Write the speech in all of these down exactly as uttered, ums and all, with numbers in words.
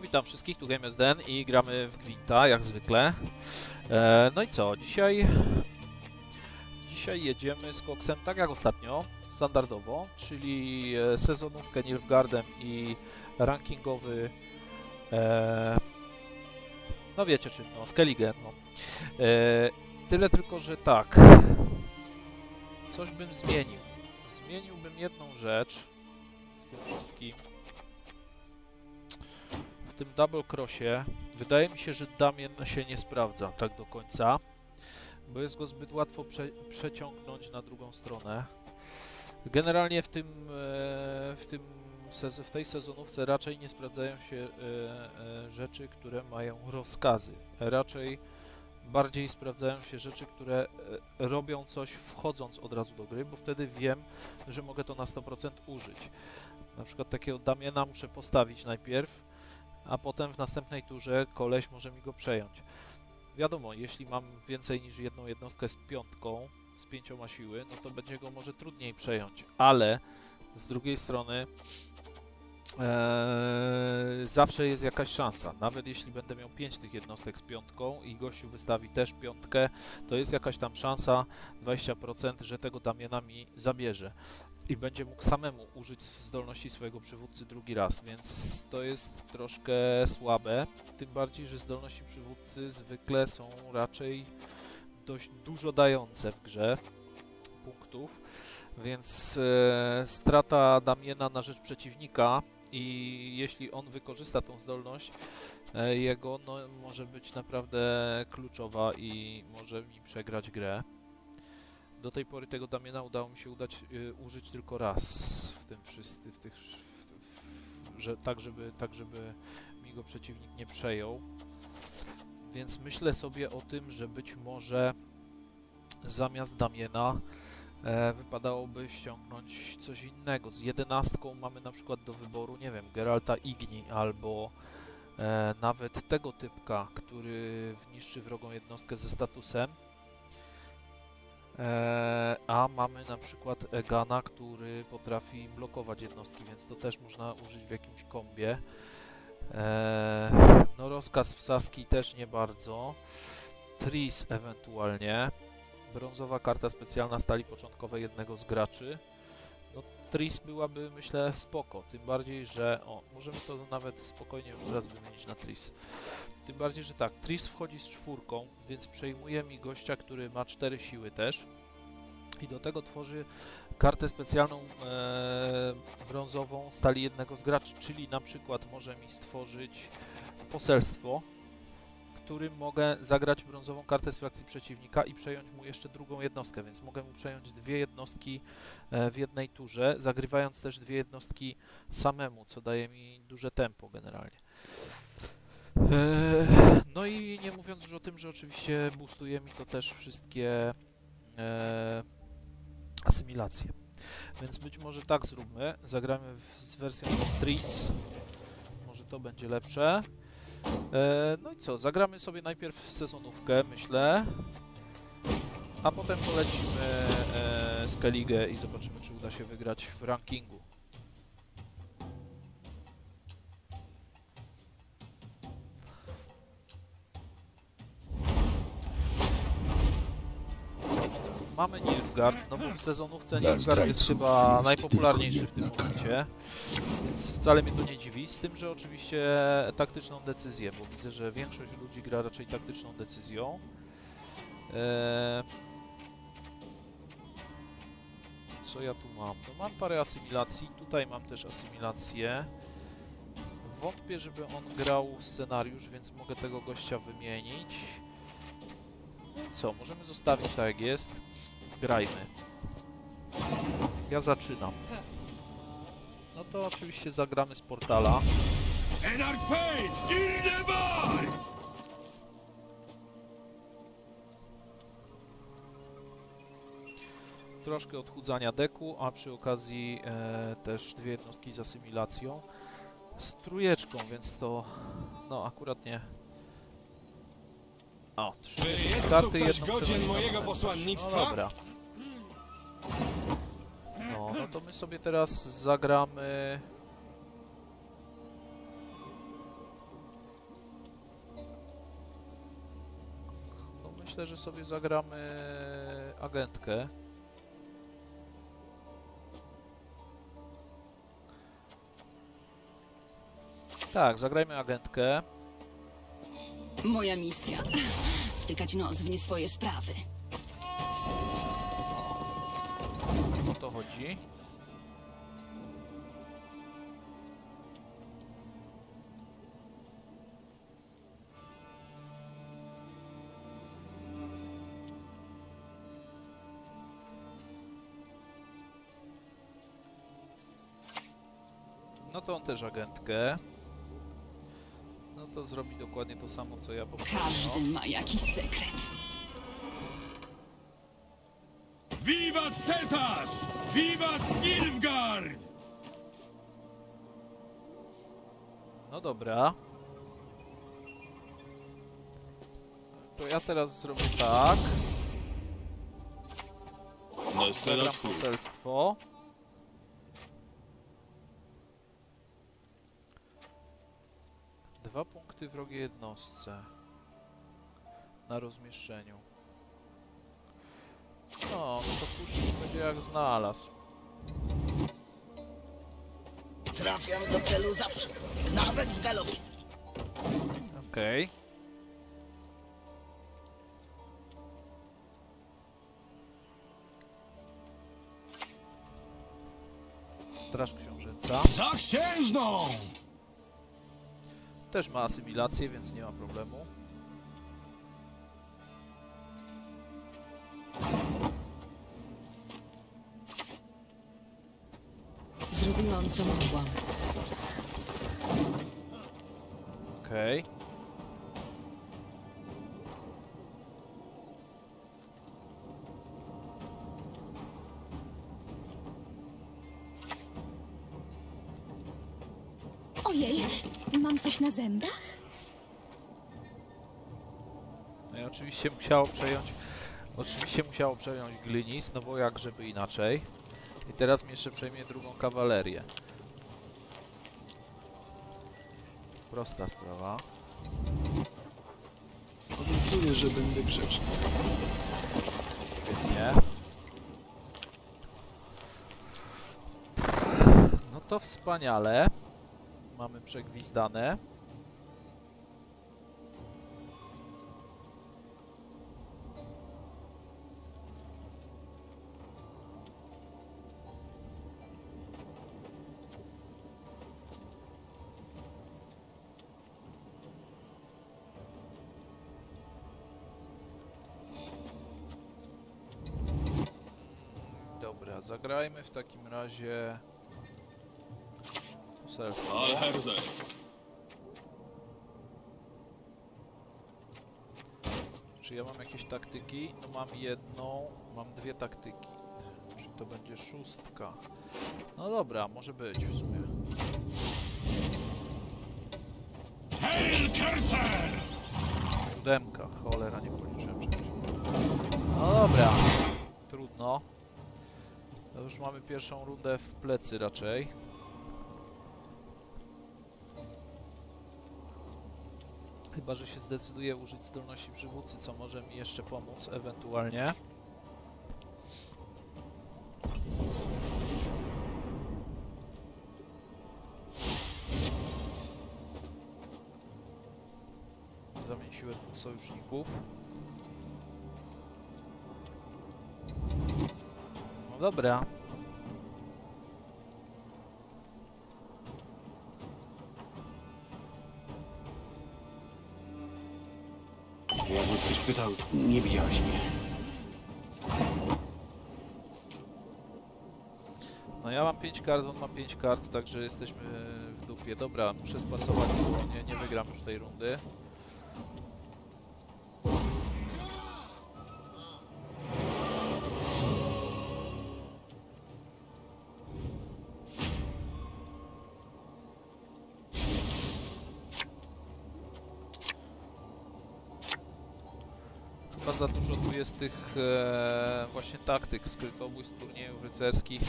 Witam wszystkich, tu Gamers Den i gramy w Gwinta, jak zwykle. E, no i co, dzisiaj... Dzisiaj jedziemy z koksem, tak jak ostatnio, standardowo, czyli sezonówkę Nilfgaardem i rankingowy... E, no wiecie czym, no, Skelige, no. E, tyle tylko, że tak... Coś bym zmienił. Zmieniłbym jedną rzecz w tym wszystkim. W tym double crossie wydaje mi się, że Damien się nie sprawdza tak do końca, bo jest go zbyt łatwo prze przeciągnąć na drugą stronę. Generalnie w tym, w tym w tej sezonówce raczej nie sprawdzają się rzeczy, które mają rozkazy. Raczej bardziej sprawdzają się rzeczy, które robią coś wchodząc od razu do gry, bo wtedy wiem, że mogę to na sto procent użyć. Na przykład takiego Damiena muszę postawić najpierw, a potem w następnej turze koleś może mi go przejąć. Wiadomo, jeśli mam więcej niż jedną jednostkę z piątką, z pięcioma siły, no to będzie go może trudniej przejąć, ale z drugiej strony Eee, zawsze jest jakaś szansa, nawet jeśli będę miał pięć tych jednostek z piątką i gościu wystawi też piątkę, to jest jakaś tam szansa, dwadzieścia procent, że tego Damiena mi zabierze i będzie mógł samemu użyć zdolności swojego przywódcy drugi raz, więc to jest troszkę słabe, tym bardziej, że zdolności przywódcy zwykle są raczej dość dużo dające w grze punktów, więc e, strata Damiena na rzecz przeciwnika i jeśli on wykorzysta tą zdolność e, jego, no, może być naprawdę kluczowa i może mi przegrać grę. Do tej pory tego Damiena udało mi się udać y, użyć tylko raz w tym wszyscy, w tych, w, w, że, tak, żeby, tak żeby mi go przeciwnik nie przejął. Więc myślę sobie o tym, że być może zamiast Damiena E, wypadałoby ściągnąć coś innego. Z jedenastką mamy na przykład do wyboru, nie wiem, Geralta Igni albo e, nawet tego typka, który niszczy wrogą jednostkę ze statusem. E, a mamy na przykład Egana, który potrafi blokować jednostki, więc to też można użyć w jakimś kombie. E, no rozkaz w Saski też nie bardzo. Triss ewentualnie. Brązowa karta specjalna stali początkowej jednego z graczy. No, Triss byłaby, myślę, spoko. Tym bardziej, że... O, możemy to nawet spokojnie już teraz wymienić na Triss. Tym bardziej, że tak, Triss wchodzi z czwórką, więc przejmuje mi gościa, który ma cztery siły też. I do tego tworzy kartę specjalną e, brązową stali jednego z graczy, czyli na przykład może mi stworzyć poselstwo, którym mogę zagrać brązową kartę z frakcji przeciwnika i przejąć mu jeszcze drugą jednostkę, więc mogę mu przejąć dwie jednostki w jednej turze, zagrywając też dwie jednostki samemu, co daje mi duże tempo generalnie. No i nie mówiąc już o tym, że oczywiście boostuje mi to też wszystkie asymilacje. Więc być może tak zróbmy, zagramy z wersją Triss, może to będzie lepsze. No i co, zagramy sobie najpierw sezonówkę, myślę, a potem polecimy Skeligę i zobaczymy, czy uda się wygrać w rankingu. Mamy Nilfgaard, no bo w sezonówce Nilfgaard jest chyba najpopularniejszy w tym momencie, więc wcale mnie to nie dziwi, z tym, że oczywiście taktyczną decyzję, bo widzę, że większość ludzi gra raczej taktyczną decyzją. Co ja tu mam? No mam parę asymilacji, tutaj mam też asymilację. Wątpię, żeby on grał scenariusz, więc mogę tego gościa wymienić. Co? Możemy zostawić tak jak jest. Grajmy. Ja zaczynam. No to oczywiście zagramy z portala. Troszkę odchudzania deku, a przy okazji e, też dwie jednostki z asymilacją. Z trójeczką, więc to... No akurat nie... O, trzy. Czy jest tu ktoś godzien mojego posłannictwa? No, dobra. No, no to my sobie teraz zagramy... myślę, że sobie zagramy agentkę. Tak, zagrajmy agentkę. Moja misja. Wtykać nos w nie swoje sprawy. O to chodzi. No to on też agentkę. No to zrobi dokładnie to samo, co ja poprzednio. Każdy ma jakiś sekret. Wiwat cesarz! Wiwat Nilfgaard! No dobra. To ja teraz zrobię tak. No jest teraz poselstwo. Dwa punkty wrogiej jednostce na rozmieszczeniu. No, no to później będzie jak znalazł. Trafiam do celu zawsze, nawet w galopie. Okej. Okay. Straż książęca. Za księżną! Też ma asymilację, więc nie ma problemu. Zrobiłam co mogłam. Okej. Okay. Coś na zębach? No i oczywiście musiało przejąć... Oczywiście musiało przejąć Glynnis, no bo jak żeby inaczej. I teraz mi jeszcze przejmie drugą kawalerię. Prosta sprawa. Obiecuję, że będę grzeczny. Nie. No to wspaniale. Mamy przegwizdane. Dobra, zagrajmy w takim razie... Alherze. Czy ja mam jakieś taktyki? No mam jedną, mam dwie taktyki. Czy to będzie szóstka? No dobra, może być w sumie. Siódemka, cholera, nie policzyłem przecież. No dobra, trudno. No już mamy pierwszą rundę w plecy raczej. Chyba że się zdecyduje użyć zdolności przywódcy, co może mi jeszcze pomóc ewentualnie. Zamień siłę dwóch sojuszników. No dobra. Pytał, nie widziałeś mnie. No ja mam pięć kart, on ma pięć kart, także jesteśmy w dupie. Dobra, muszę spasować, bo nie, nie wygram już tej rundy. Za dużo tu jest tych e, właśnie taktyk, skrytobójstw, turniejów rycerskich.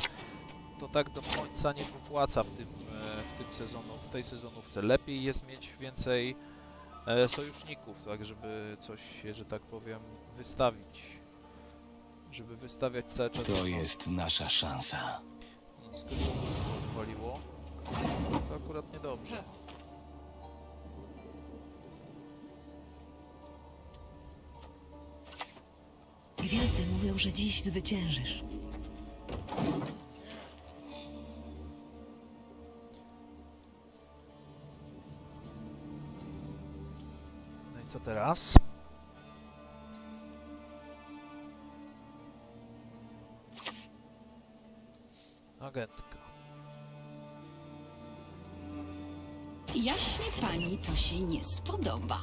To tak do końca nie popłaca w tym, e, w tym sezonu, w tej sezonówce. Lepiej jest mieć więcej e, sojuszników, tak żeby coś, że tak powiem, wystawić. Żeby wystawiać cały czas... To jest nasza szansa. No, skrytko waliło. To akurat niedobrze. Gwiazdy mówią, że dziś zwyciężysz. No i co teraz? Agentka. Jaśnie pani to się nie spodoba.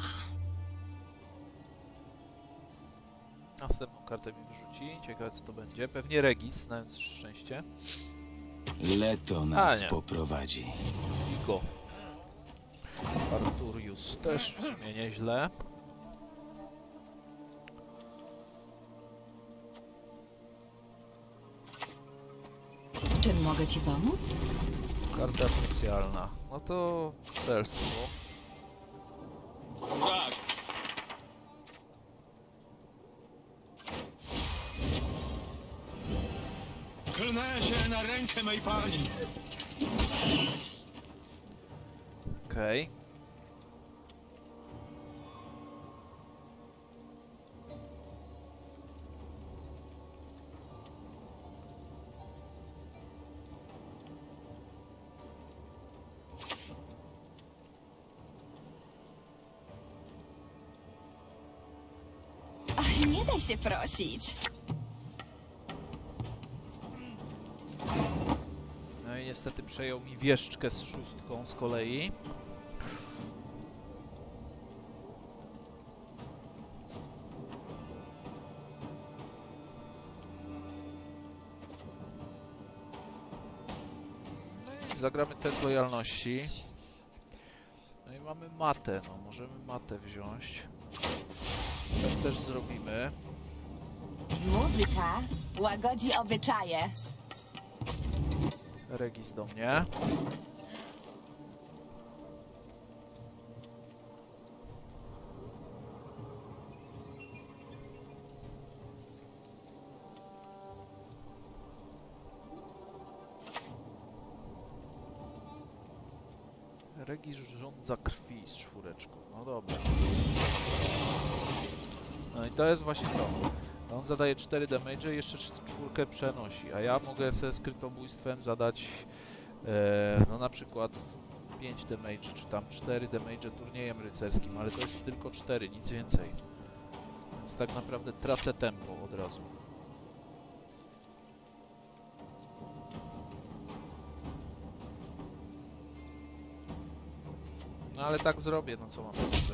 Następną kartę mi wyrzuci. Ciekawe co to będzie. Pewnie Regis, znając szczęście. Leto nas A, poprowadzi. Nico. Arturius też w sumie nieźle. Czym mogę ci pomóc? Karta specjalna. No to celstwo. Tak. Klnę się na rękę mej pani! Okej. Okay. Ach, nie daj się prosić! Niestety przejął mi wieszczkę z szóstką z kolei. No i zagramy test lojalności. No i mamy matę, no możemy matę wziąć. Tak też zrobimy. Muzyka łagodzi obyczaje. Regis do mnie. Regis rządza krwi z czwóreczką. No dobra. No i to jest właśnie to. On zadaje cztery damage i jeszcze czwórkę przenosi, a ja mogę ze skrytobójstwem zadać e, no na przykład pięć damage, czy tam cztery damage turniejem rycerskim, ale to jest tylko cztery, nic więcej. Więc tak naprawdę tracę tempo od razu. No ale tak zrobię, no co mam powiedzieć.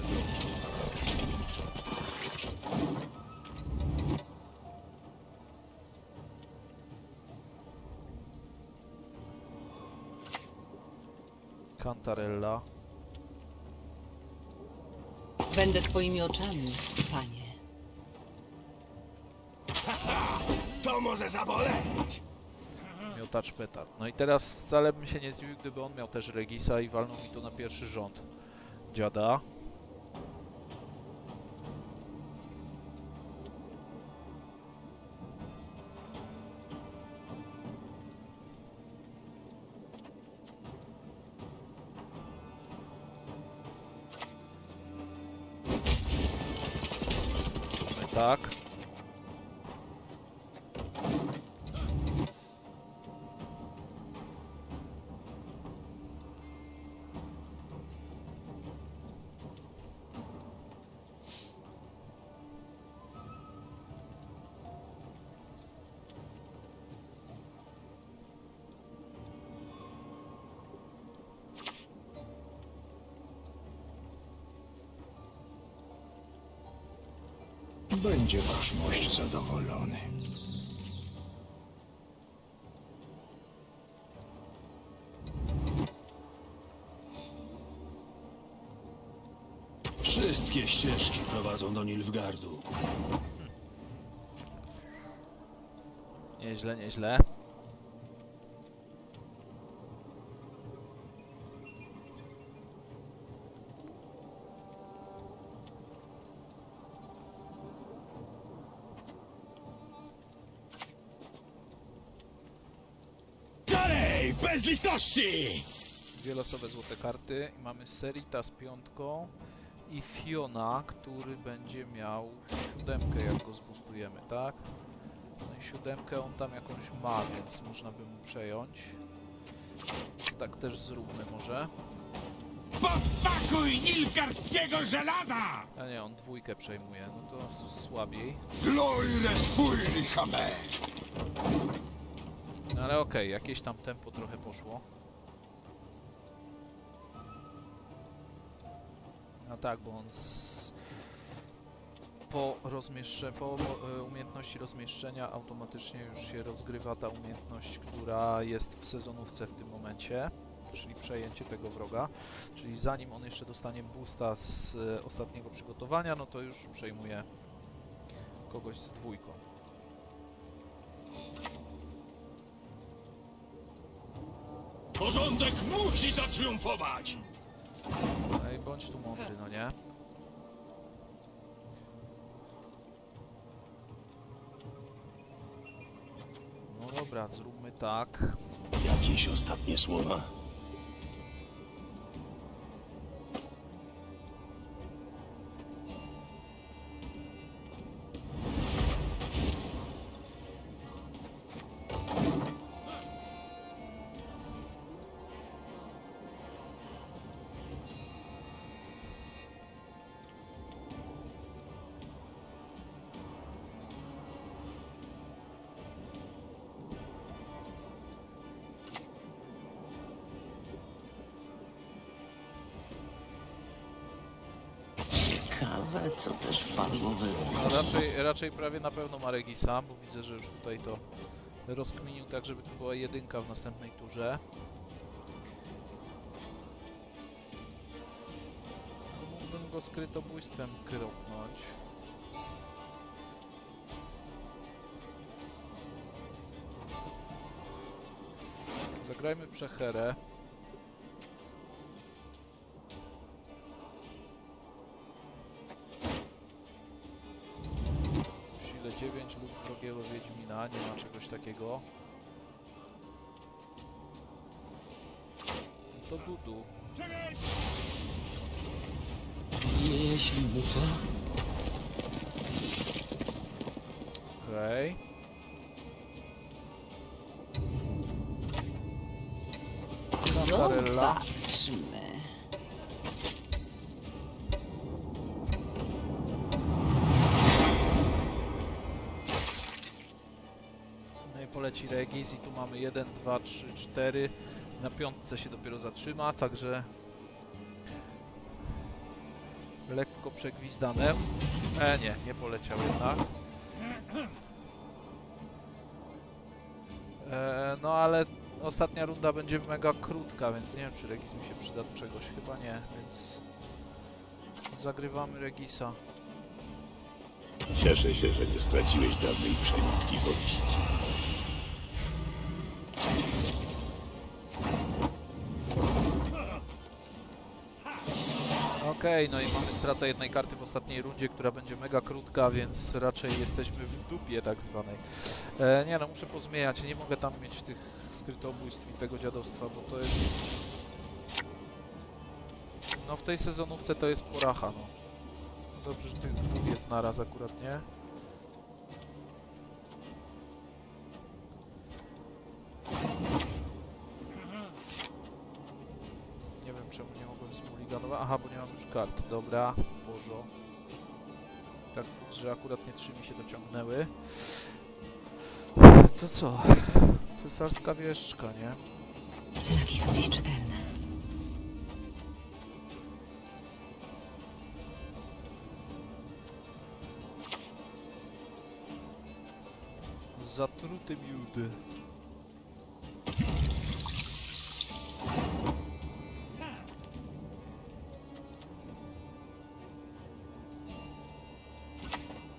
Kantarella. Będę twoimi oczami, panie. To może zaboleć! Miotacz petard. No i teraz wcale bym się nie zdziwił, gdyby on miał też Regisa i walnął mi to na pierwszy rząd. Dziada. Tak. Będzie wasz mość zadowolony. Wszystkie ścieżki prowadzą do Nilfgaardu. Hmm. Nieźle, nieźle. bez litości! Dwie losowe złote karty. Mamy Serrita z piątką i Fiona, który będzie miał siódemkę, jak go zbustujemy, tak? No i siódemkę on tam jakąś ma, więc można by mu przejąć. Więc tak też zróbmy może. Posmakuj nilfgaardskiego żelaza! A nie, on dwójkę przejmuje, no to słabiej. No ale okej, okay, jakieś tam tempo trochę poszło. A tak, bo on z... po, rozmieszcze... po umiejętności rozmieszczenia automatycznie już się rozgrywa ta umiejętność, która jest w sezonówce w tym momencie, czyli przejęcie tego wroga, czyli zanim on jeszcze dostanie boosta z ostatniego przygotowania, no to już przejmuje kogoś z dwójką. Porządek musi zatriumfować! Ej, bądź tu mądry, no nie? No dobra, zróbmy tak. Jakieś ostatnie słowa? Co też wpadło wy. No raczej, raczej prawie na pewno ma Regisa, bo widzę, że już tutaj to rozkminił tak, żeby to była jedynka w następnej turze. Mógłbym go skrytobójstwem kropnąć. Zagrajmy przecherę. dziewięć lub wrogiego Wiedźmina, nie ma czegoś takiego. To dudu. Jeśli muszę. Okej. Okay. Zobaczmy. Leci Regis i tu mamy jeden, dwa, trzy, cztery. Na piątce się dopiero zatrzyma, także lekko przegwizdane. E, nie, nie poleciał jednak. E, no ale ostatnia runda będzie mega krótka, więc nie wiem, czy Regis mi się przyda do czegoś. Chyba nie, więc zagrywamy Regisa. Cieszę się, że nie straciłeś dawnej przebitki woliści. Okej, okay, no i mamy stratę jednej karty w ostatniej rundzie, która będzie mega krótka, więc raczej jesteśmy w dupie tak zwanej. E, nie no, muszę pozmieniać, nie mogę tam mieć tych skrytobójstw i tego dziadostwa, bo to jest... No w tej sezonówce to jest poracha, no. Dobrze, że tych dwóch jest naraz akurat, nie? Nie wiem czemu nie mogłem zmuliganować. Aha, bo nie mam już kart. Dobra, bożo. Tak, że akurat nie trzy mi się dociągnęły. To co? Cesarska wieszczka, nie? Znaki są dziś czytelne. Zatruty miód.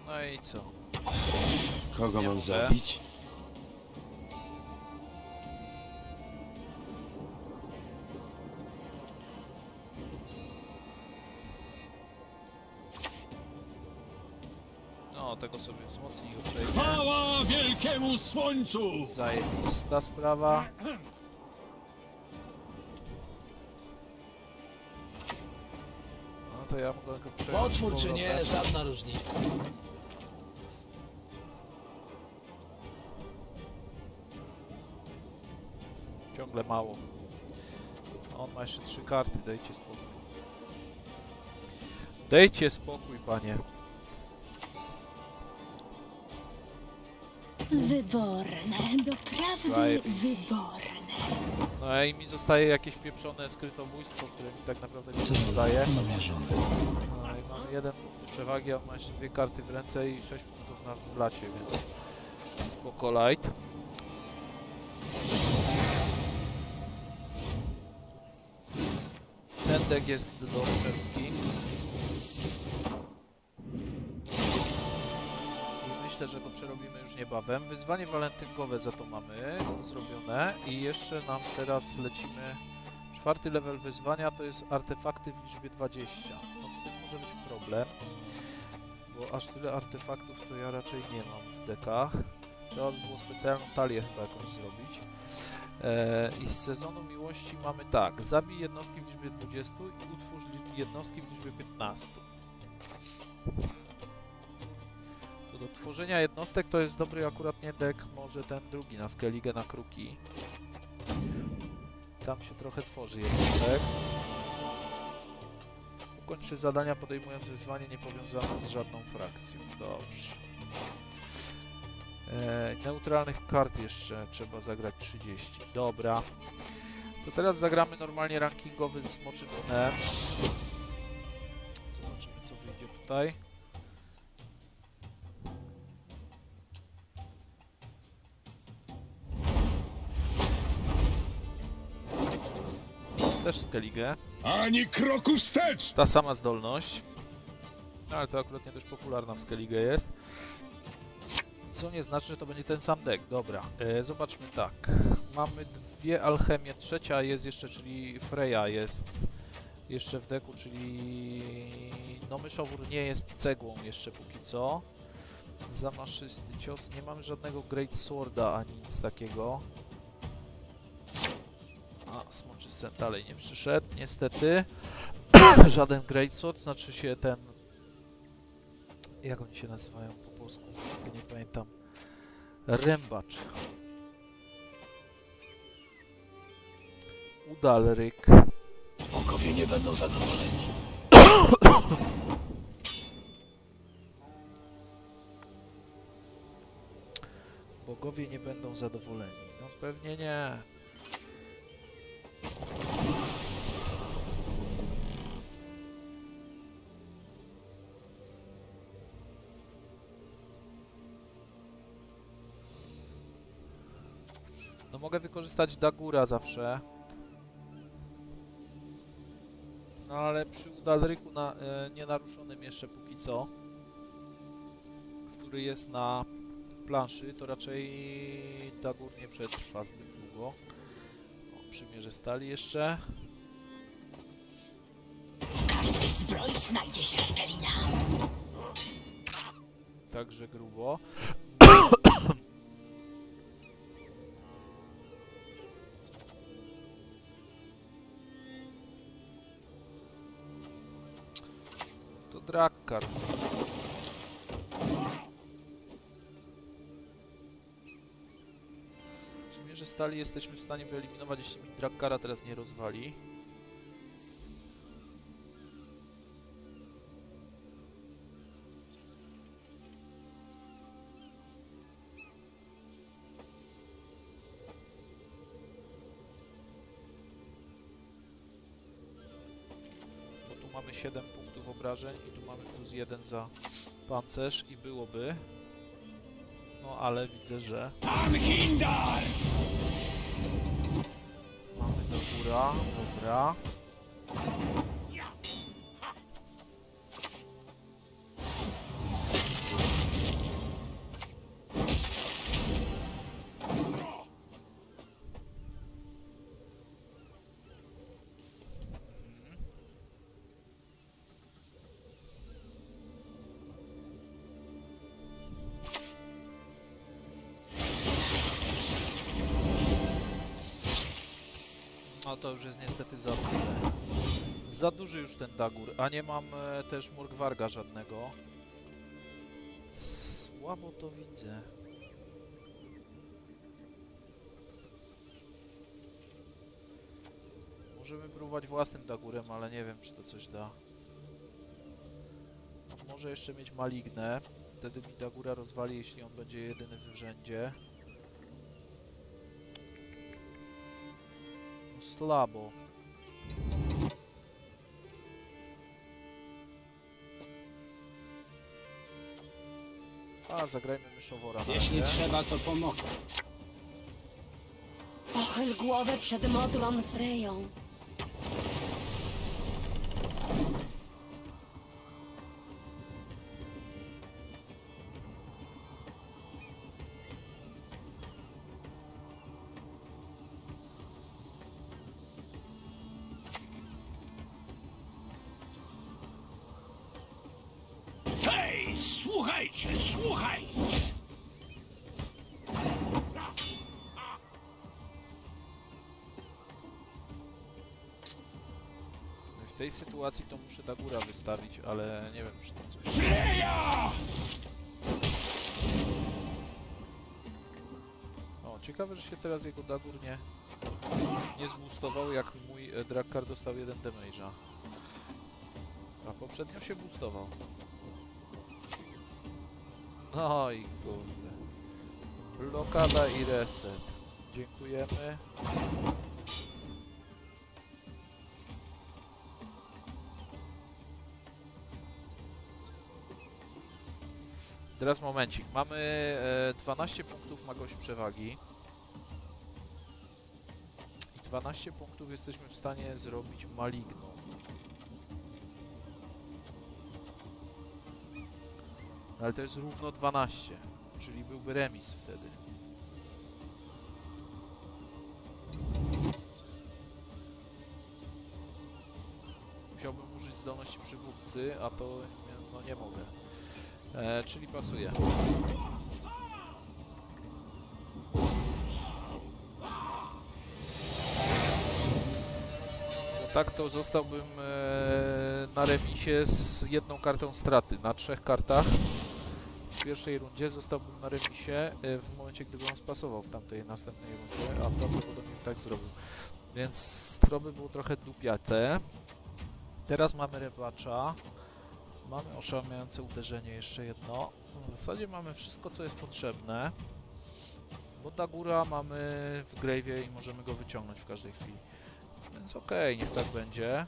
No i co? Kogo mam zabić? No, tego sobie wzmocnij go przejmę. Chwała wielkiemu słońcu! Zajebista sprawa. to ja mogę go przejąć. Potwór czy nie, żadna różnica. Ciągle mało. On ma jeszcze trzy karty, dajcie spokój. Dajcie spokój, panie. Wyborne, doprawdy wyborne. No i mi zostaje jakieś pieprzone skrytobójstwo, które mi tak naprawdę nie daje. No i mam jeden punkt przewagi, a on ma jeszcze dwie karty w ręce i sześć punktów na blacie, więc spoko light. Ten deck jest do wszelki. Myślę, że to przerobimy już niebawem. Wyzwanie walentynkowe za to mamy zrobione i jeszcze nam teraz lecimy. Czwarty level wyzwania to jest artefakty w liczbie dwadzieścia. No z tym może być problem, bo aż tyle artefaktów to ja raczej nie mam w dekach. Trzeba by było specjalną talię chyba jakąś zrobić. Eee, I z sezonu miłości mamy tak. Zabij jednostki w liczbie dwudziestu i utwórz jednostki w liczbie piętnastu. Do tworzenia jednostek to jest dobry akurat nie dek, może ten drugi na Skelige, na kruki. Tam się trochę tworzy jednostek. Ukończy zadania podejmując wyzwanie niepowiązane z żadną frakcją. Dobrze. E, neutralnych kart jeszcze trzeba zagrać trzydzieści. Dobra. To teraz zagramy normalnie rankingowy z Smoczym Snem. Zobaczymy co wyjdzie tutaj. Też Skeligę. Ani kroku wstecz! Ta sama zdolność. No ale to akurat nie dość popularna w Skeligę jest. Co nie znaczy, że to będzie ten sam deck. Dobra, e, zobaczmy tak. Mamy dwie alchemie. Trzecia jest jeszcze, czyli Freya jest jeszcze w deku, czyli... No Myszowur nie jest cegłą jeszcze póki co. Zamaszysty cios. Nie mamy żadnego Great Sworda ani nic takiego. A, Smoczy Sen dalej nie przyszedł, niestety. Żaden Greatsword, znaczy się ten... Jak oni się nazywają po polsku? Nie pamiętam. Rembacz. Udalryk. Bogowie nie będą zadowoleni. Bogowie nie będą zadowoleni. No pewnie nie. No mogę wykorzystać Dagura zawsze. No ale przy Udalryku na, e, nienaruszonym jeszcze póki co, który jest na planszy, to raczej Dagur nie przetrwa zbyt długo. Przymierze stali jeszcze. W każdej zbroi znajdzie się szczelina. Także grubo. To Drakkara. Że stali jesteśmy w stanie wyeliminować, jeśli mi Drakkara teraz nie rozwali. Bo tu mamy siedem punktów obrażeń i tu mamy plus jeden za pancerz i byłoby... No ale widzę, że... Mamy do góra, dobra. No to już jest niestety za duże. Za duży już ten Dagur, a nie mam e, też Murgwarga żadnego. Słabo to widzę. Możemy próbować własnym Dagurem, ale nie wiem, czy to coś da. Może jeszcze mieć malignę. Wtedy mi Dagura rozwali, jeśli on będzie jedyny w rzędzie. No, słabo. A, zagrajmy Myszowura. Jeśli trzeba, to pomogę. Pochyl głowę przed modrą Freją. Słuchajcie, słuchajcie! W tej sytuacji to muszę Dagura wystawić, ale nie wiem, czy to coś... Freya! O, ciekawe, że się teraz jego Dagur nie... nie zboostował, jak mój Drakkar dostał jeden damage'a. A poprzednio się boostował. No i kurde. Blokada i reset. Dziękujemy. Teraz momencik. Mamy e, dwanaście punktów ma gość przewagi. I dwanaście punktów jesteśmy w stanie zrobić maligną. Ale to jest równo dwanaście, czyli byłby remis wtedy. Musiałbym użyć zdolności przywódcy, a to no nie mogę. E, czyli pasuje. Tak to zostałbym e, na remisie z jedną kartą straty. Na trzech kartach w pierwszej rundzie zostałbym na remisie e, w momencie, gdyby on spasował w tamtej następnej rundzie, a prawdopodobnie tak zrobił. Więc to by było trochę dupiate. Teraz mamy Rembacza. Mamy oszałamiające uderzenie jeszcze jedno. W zasadzie mamy wszystko, co jest potrzebne. Bo Dagura mamy w grave'ie i możemy go wyciągnąć w każdej chwili. Więc okej, okay, niech tak będzie.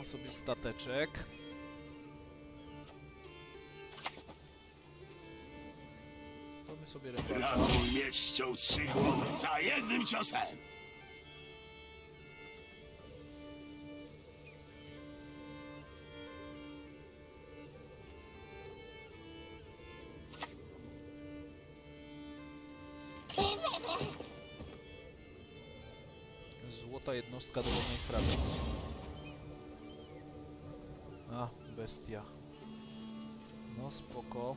O, sobie stateczek. To my sobie reparujemy. Raz mój miecz ściął trzy głowy za jednym ciosem! Złota jednostka do wolnej frakcji. A, bestia. No spoko.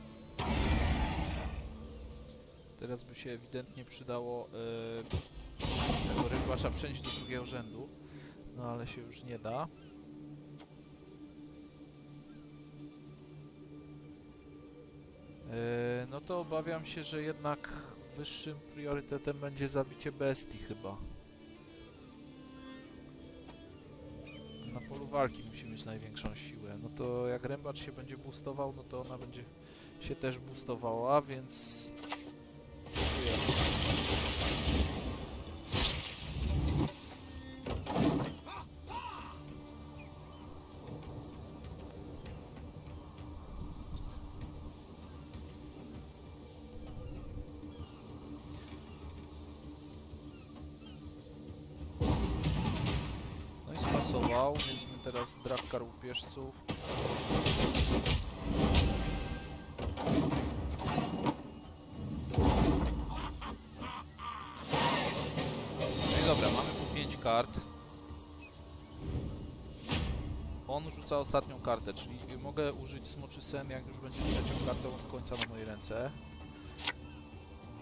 Teraz by się ewidentnie przydało yy, tego Rembacza przejść do drugiego rzędu. No ale się już nie da. Yy, no to obawiam się, że jednak wyższym priorytetem będzie zabicie bestii chyba. Na polu walki musi mieć największą siłę. No to jak Rembacz się będzie boostował, no to ona będzie się też boostowała, więc... Mieliśmy teraz Drakkar łupieżców. No i dobra, mamy po pięć kart. on rzuca ostatnią kartę, czyli mogę użyć Smoczy Sen, jak już będzie trzecią kartą od końca na mojej ręce.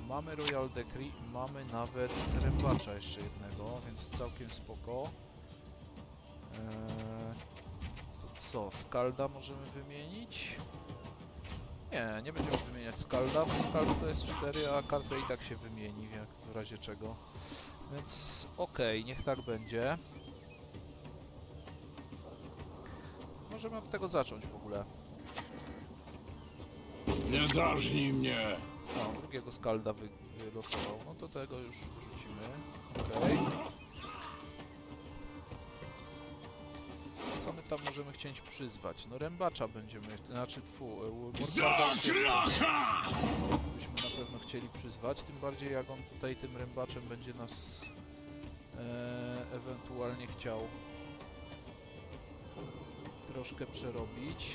Mamy Royal Decree, mamy nawet Rembacza jeszcze jednego, więc całkiem spoko. Eee, co, Skalda możemy wymienić? Nie, nie będziemy wymieniać Skalda, bo Skalda to jest cztery, a kartę i tak się wymieni, jak w razie czego. Więc okej, okay, niech tak będzie. Możemy od tego zacząć w ogóle. Nie drażnij mnie! No, drugiego Skalda wy wylosował. No to tego już wrzucimy. Okej. Okay. Co my tam możemy chcieć przyzwać? No Rembacza będziemy... Znaczy, tfu... Zakracha! Byśmy na pewno chcieli przyzwać, tym bardziej jak on tutaj tym Rembaczem będzie nas... E ewentualnie chciał... troszkę przerobić.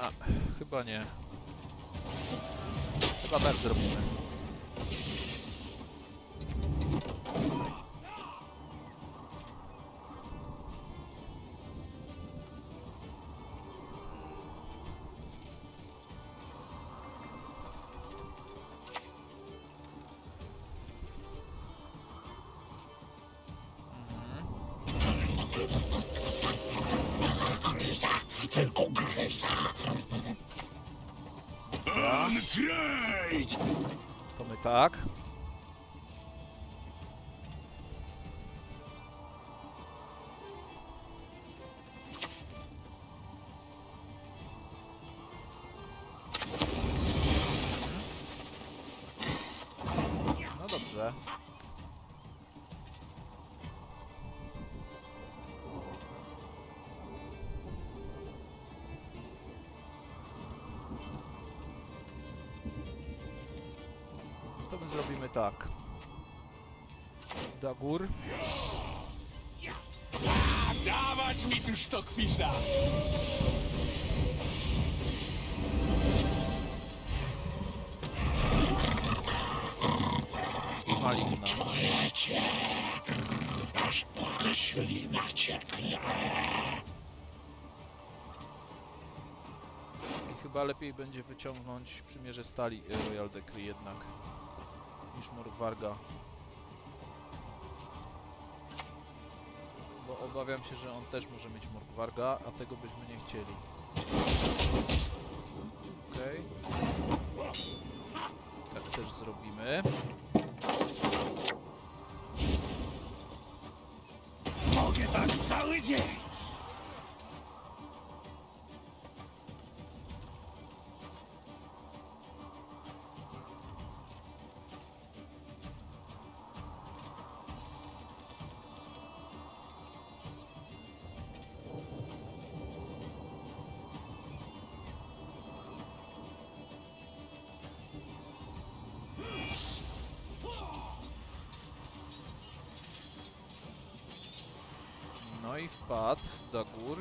A, chyba nie. Chyba tak zrobimy. Tylko gryza! To my tak. No dobrze. Zrobimy tak. Dagur. Dawać mi tu sztokwisza! Maligna. Czujecie! Aż po ślina cieknie. I chyba lepiej będzie wyciągnąć przymierze stali Royal Decree jednak. Niż Murgwarga. Bo obawiam się, że on też może mieć Murgwarga, a tego byśmy nie chcieli. Okej. Okay. Tak też zrobimy. Mogę tak cały dzień! No i wpadł Dagur,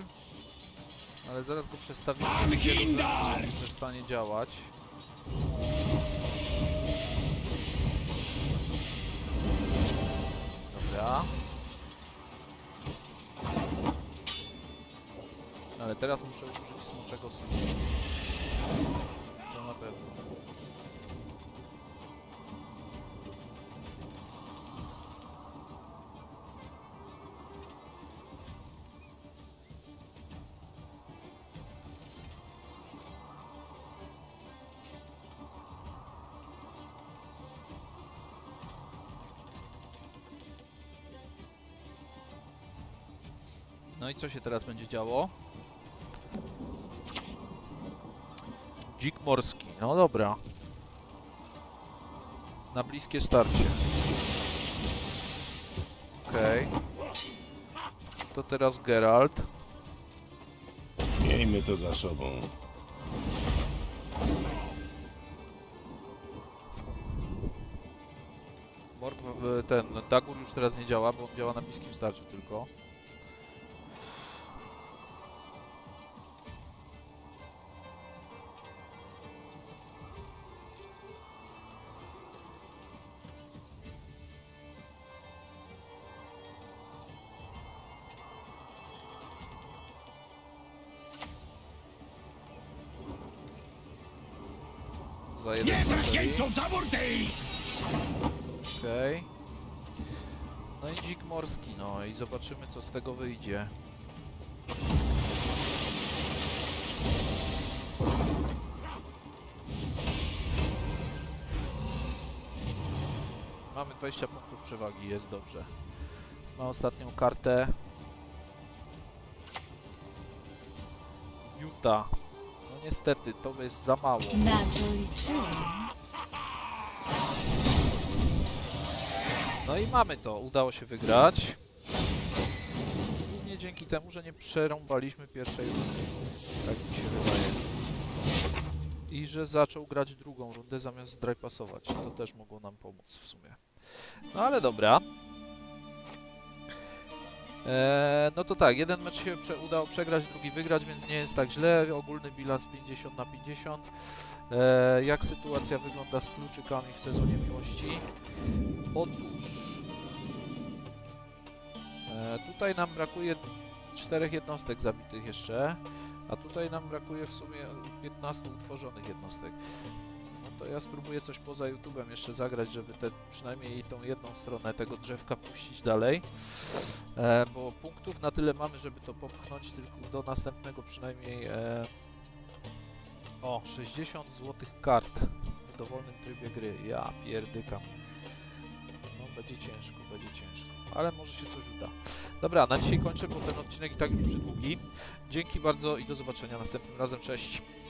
ale zaraz go przestawimy, że przestanie działać. Dobra. Ale teraz muszę użyć smoczego snu. To na pewno. No i co się teraz będzie działo? Dzik morski, no dobra. Na bliskie starcie. Okej. Okay. To teraz Geralt. Miejmy to za sobą. Ten Dagur już teraz nie działa, bo on działa na bliskim starciu tylko. Za jeden. Okej. Okay. No i dzik morski, no i zobaczymy, co z tego wyjdzie. Mamy dwadzieścia punktów przewagi, jest dobrze. Mamy ostatnią kartę. Uta. No niestety, to jest za mało. No i mamy to. Udało się wygrać. Głównie dzięki temu, że nie przerąbaliśmy pierwszej rundy. Tak mi się wydaje. I że zaczął grać drugą rundę zamiast drypasować. To też mogło nam pomóc w sumie. No ale dobra. Eee, no to tak, jeden mecz się prze udało przegrać, drugi wygrać, więc nie jest tak źle. Ogólny bilans pięćdziesiąt na pięćdziesiąt. Eee, jak sytuacja wygląda z kluczykami w sezonie miłości? Otóż... Eee, tutaj nam brakuje czterech jednostek zabitych jeszcze. A tutaj nam brakuje w sumie piętnastu utworzonych jednostek. No to ja spróbuję coś poza YouTube'em jeszcze zagrać, żeby te, przynajmniej tą jedną stronę tego drzewka puścić dalej. E, bo punktów na tyle mamy, żeby to popchnąć tylko do następnego przynajmniej... E, o, sześćdziesiąt złotych kart w dowolnym trybie gry. Ja pierdykam. No będzie ciężko, będzie ciężko. Ale może się coś uda. Dobra, na dzisiaj kończę, bo ten odcinek i tak już przydługi. Dzięki bardzo i do zobaczenia następnym razem. Cześć!